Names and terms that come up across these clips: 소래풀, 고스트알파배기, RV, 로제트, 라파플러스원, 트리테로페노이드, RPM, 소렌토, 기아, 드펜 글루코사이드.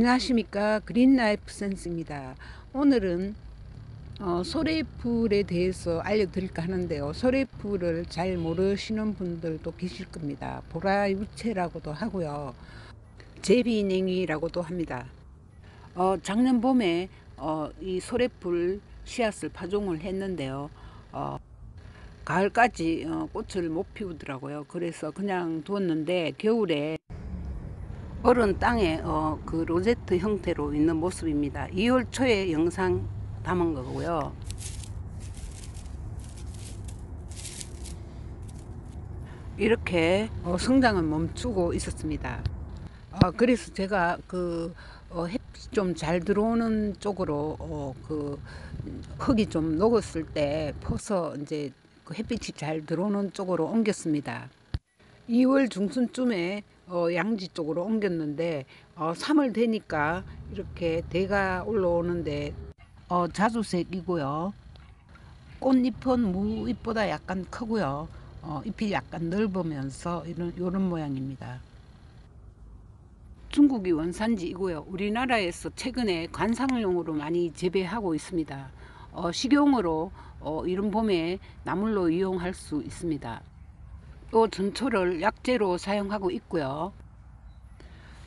안녕하십니까. 그린라이프 센스입니다. 오늘은 소래풀에 대해서 알려드릴까 하는데요. 소래풀을 잘 모르시는 분들도 계실 겁니다. 보라유채라고도 하고요. 제비냉이라고도 합니다. 작년 봄에 이 소래풀 씨앗을 파종을 했는데요. 가을까지 꽃을 못 피우더라고요. 그래서 그냥 두었는데 겨울에 얼은 땅에 그 로제트 형태로 있는 모습입니다. 2월 초에 영상 담은 거고요. 이렇게 성장은 멈추고 있었습니다. 그래서 제가 그 햇빛 좀 잘 들어오는 쪽으로 그 흙이 좀 녹았을 때 퍼서 이제 그 햇빛이 잘 들어오는 쪽으로 옮겼습니다. 2월 중순쯤에 양지 쪽으로 옮겼는데 3월 되니까 이렇게 대가 올라오는데 자주색이고요. 꽃잎은 무잎보다 약간 크고요. 잎이 약간 넓으면서 요런 모양입니다. 중국이 원산지이고요. 우리나라에서 최근에 관상용으로 많이 재배하고 있습니다. 식용으로 이른 봄에 나물로 이용할 수 있습니다. 또 전초를 약재로 사용하고 있고요.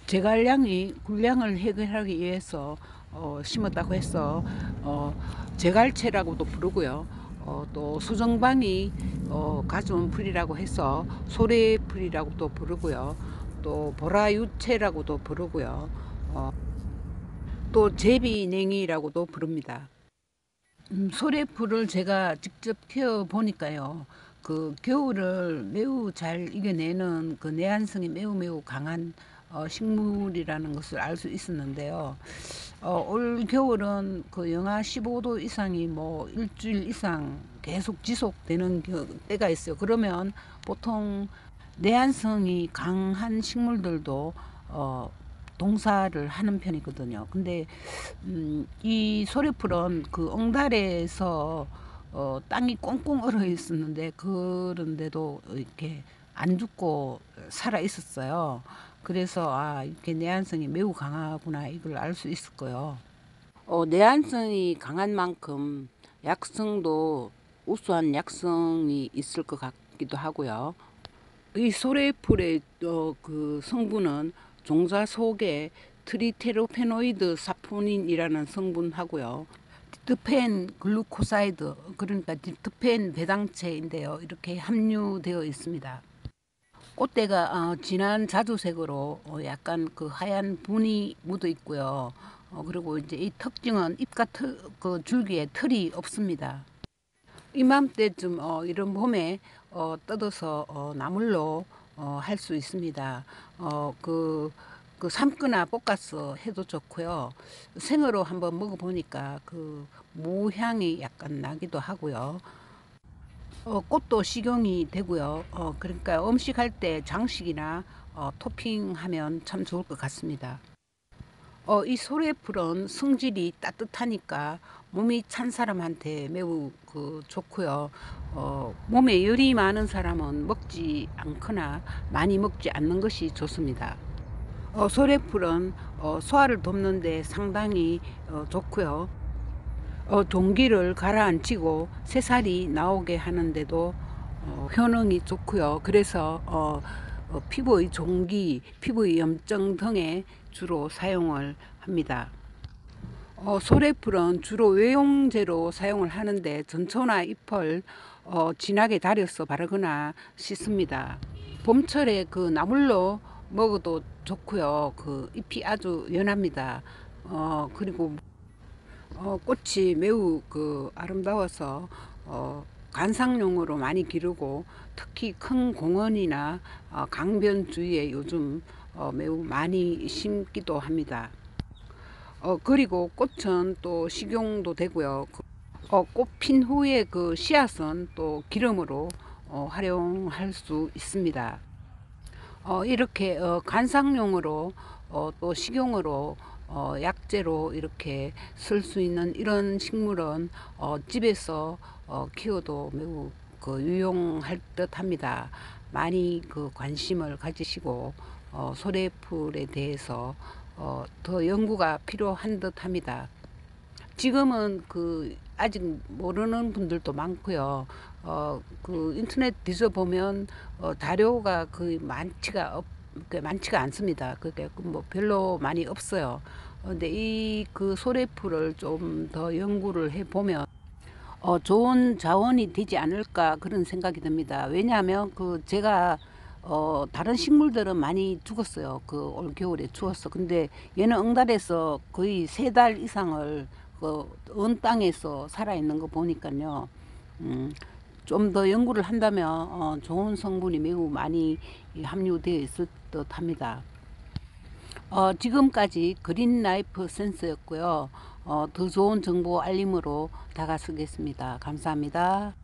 제갈량이 굴량을 해결하기 위해서 심었다고 해서 제갈채라고도 부르고요. 또 수정방이 가져온 풀이라고 해서 소래풀이라고도 부르고요. 또 보라유채라고도 부르고요. 또 제비냉이라고도 부릅니다. 소래풀을 제가 직접 키워보니까요. 그 겨울을 매우 잘 이겨내는 그 내한성이 매우 강한 식물이라는 것을 알 수 있었는데요. 올 겨울은 그 영하 15도 이상이 뭐 일주일 이상 계속 지속되는 때가 있어요. 그러면 보통 내한성이 강한 식물들도 동사를 하는 편이거든요. 근데 이 소래풀은 그 엉달에서 땅이 꽁꽁 얼어 있었는데 그런데도 이렇게 안 죽고 살아 있었어요. 그래서 이렇게 내한성이 매우 강하구나 이걸 알 수 있었고요. 내한성이 강한 만큼 약성도 우수한 약성이 있을 것 같기도 하고요. 이 소래풀의 그 성분은 종자 속에 트리테로페노이드 사포닌이라는 성분하고요. 드펜 글루코사이드, 그러니까 드펜 배당체인데요. 이렇게 함유되어 있습니다. 꽃대가 진한 자주색으로 약간 그 하얀 분이 묻어 있고요. 그리고 이제 이 특징은 잎과 그 줄기에 털이 없습니다. 이맘때쯤 이런 봄에 뜯어서 나물로 할 수 있습니다. 그 삶거나 볶아서 해도 좋고요. 생으로 한번 먹어보니까 그 무향이 약간 나기도 하고요. 꽃도 식용이 되고요. 그러니까 음식할 때 장식이나 토핑하면 참 좋을 것 같습니다. 이 소래풀은 성질이 따뜻하니까 몸이 찬 사람한테 매우 좋고요. 몸에 열이 많은 사람은 먹지 않거나 많이 먹지 않는 것이 좋습니다. 소래풀은 소화를 돕는 데 상당히 좋고요. 동기를 가라앉히고 새살이 나오게 하는 데도 효능이 좋고요. 그래서 피부의 종기, 피부의 염증 등에 주로 사용을 합니다. 소래풀은 주로 외용제로 사용을 하는데 전초나 잎을 진하게 다려서 바르거나 씻습니다. 봄철에 그 나물로 먹어도 좋고요. 그 잎이 아주 연합니다. 그리고 꽃이 매우 그 아름다워서 관상용으로 많이 기르고 특히 큰 공원이나 강변 주위에 요즘 매우 많이 심기도 합니다. 그리고 꽃은 또 식용도 되고요. 꽃 핀 후에 그 씨앗은 또 기름으로 활용할 수 있습니다. 이렇게 관상용으로 또 식용으로 약재로 이렇게 쓸 수 있는 이런 식물은 집에서 키워도 매우 그 유용할 듯 합니다. 많이 그 관심을 가지시고 소래풀에 대해서 더 연구가 필요한 듯 합니다. 지금은 아직 모르는 분들도 많고요. 인터넷 뒤져 보면 자료가 거의 많지가 않습니다. 그게 뭐 별로 많이 없어요. 근데 이 소래풀을 좀 더 연구를 해 보면 좋은 자원이 되지 않을까 그런 생각이 듭니다. 왜냐하면 제가 다른 식물들은 많이 죽었어요. 올 겨울에 추웠어. 근데 얘는 응달에서 거의 3달 이상을 언 땅에서 살아있는 거 보니까요. 좀 더 연구를 한다면 좋은 성분이 매우 많이 함유되어 있을 듯 합니다. 지금까지 그린라이프 센스였고요. 더 좋은 정보 알림으로 다가서겠습니다. 감사합니다.